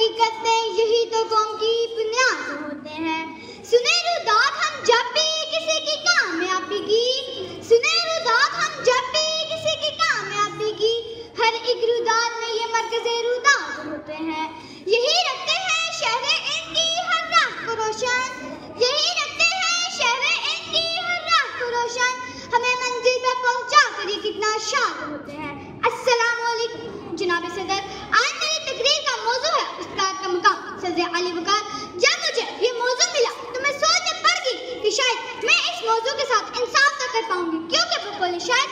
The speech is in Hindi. हकीकत में यही तो कौम की बुनियाद होते हैं। सुनहरी दात हम जब भी किसी की कामयाबी की, सुनहरी दात हम जब भी किसी की कामयाबी की, हर एक रुदात में ये मरकज़े रुदात होते हैं। यही रखते हैं शहरे इनकी हर रात को रोशन, यही रखते हैं शहरे इनकी हर रात को रोशन, हमें मंजिल पर पहुंचा कर ये कितना शाद होते हैं। अस्सलाम वालेकुम जनाब सदर, आज मेरी तकरीर का मौजू है उस्ताद का मकाम सदर अली वकार। जब मुझे ये मौजू मिला तो मैं सोच पड़ गई कि शायद मैं इस मौजू के साथ इंसाफ न कर पाऊंगी, क्योंकि बकौल शायद